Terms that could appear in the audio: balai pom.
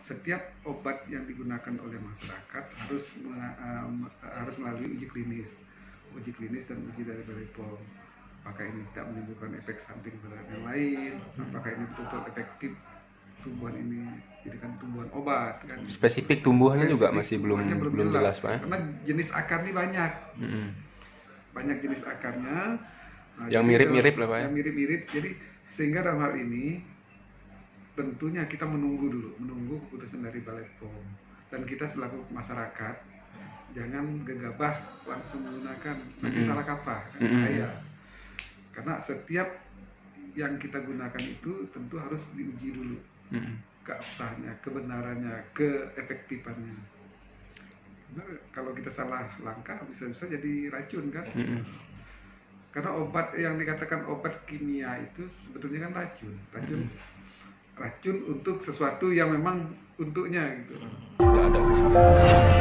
setiap obat yang digunakan oleh masyarakat harus melalui uji klinis dan uji dari balai pom. Apakah ini tidak menimbulkan efek samping terhadap yang lain? Apakah ini betul-betul efektif tumbuhan ini jadikan tumbuhan obat? Kan? Spesifik tumbuhannya juga masih belum jelas, Pak. Karena jenis akarnya banyak, banyak jenis akarnya. Nah, yang mirip-mirip lah, Pak. Yang mirip-mirip, jadi sehingga dalam hal ini tentunya kita menunggu keputusan dari balai pom, dan kita selaku masyarakat jangan gegabah langsung menggunakan, nanti salah kaprah, kan bahaya. Karena setiap yang kita gunakan itu tentu harus diuji dulu keabsahannya, kebenarannya, keefektifannya. Kalau kita salah langkah bisa-bisa jadi racun, kan? Karena obat yang dikatakan obat kimia itu sebetulnya kan racun untuk sesuatu yang memang untuknya gitu. Tidak ada.